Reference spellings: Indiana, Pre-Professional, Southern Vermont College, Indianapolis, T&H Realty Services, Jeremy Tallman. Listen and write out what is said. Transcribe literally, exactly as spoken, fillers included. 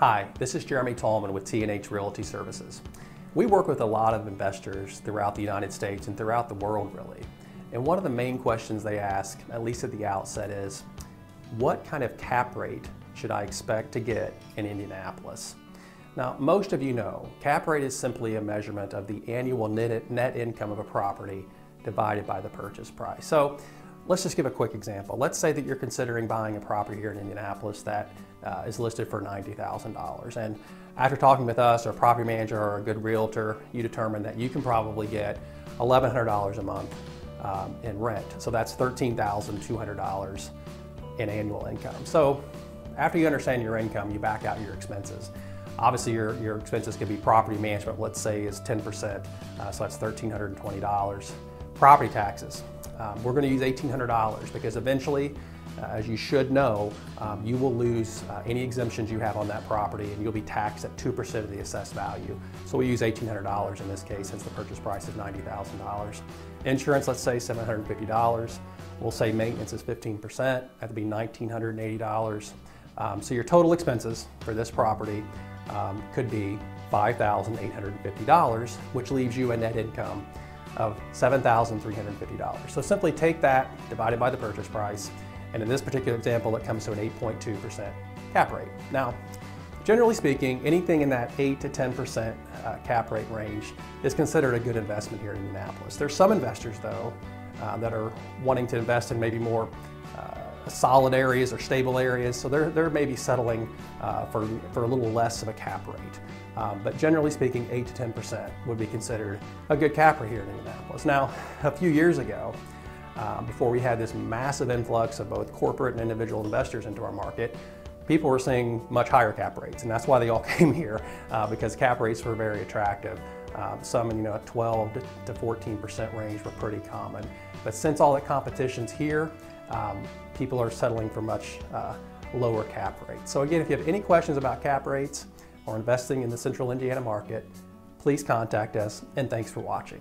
Hi, this is Jeremy Tallman with T and H Realty Services. We work with a lot of investors throughout the United States and throughout the world, really. And one of the main questions they ask, at least at the outset, is what kind of cap rate should I expect to get in Indianapolis? Now, most of you know, cap rate is simply a measurement of the annual net, net income of a property divided by the purchase price. So let's just give a quick example. Let's say that you're considering buying a property here in Indianapolis that uh, is listed for ninety thousand dollars. And after talking with us or a property manager or a good realtor, you determine that you can probably get eleven hundred dollars a month um, in rent. So that's thirteen thousand two hundred dollars in annual income. So after you understand your income, you back out your expenses. Obviously, your, your expenses could be property management, let's say, is ten percent, uh, so that's one thousand three hundred twenty dollars. Property taxes, um, we're going to use one thousand eight hundred dollars because eventually, uh, as you should know, um, you will lose uh, any exemptions you have on that property and you'll be taxed at two percent of the assessed value. So we use one thousand eight hundred dollars in this case since the purchase price is ninety thousand dollars. Insurance, let's say seven hundred fifty dollars. We'll say maintenance is fifteen percent, that would be one thousand nine hundred eighty dollars. Um, so your total expenses for this property Um, could be five thousand eight hundred fifty dollars, which leaves you a net income of seven thousand three hundred fifty dollars. So simply take that, divide it by the purchase price, and in this particular example, it comes to an eight point two percent cap rate. Now, generally speaking, anything in that eight to ten percent uh, cap rate range is considered a good investment here in Indianapolis. There's some investors, though, uh, that are wanting to invest in maybe more uh, solid areas or stable areas, so they're, they're maybe settling uh, for, for a little less of a cap rate. Um, but generally speaking, eight to ten percent would be considered a good cap rate here in Indianapolis. Now, a few years ago, uh, before we had this massive influx of both corporate and individual investors into our market, people were seeing much higher cap rates, and that's why they all came here, uh, because cap rates were very attractive. Um, some in you know, twelve to fourteen percent range were pretty common. But since all the competition's here, um, people are settling for much uh, lower cap rates. So again, if you have any questions about cap rates or investing in the Central Indiana market, please contact us, and thanks for watching.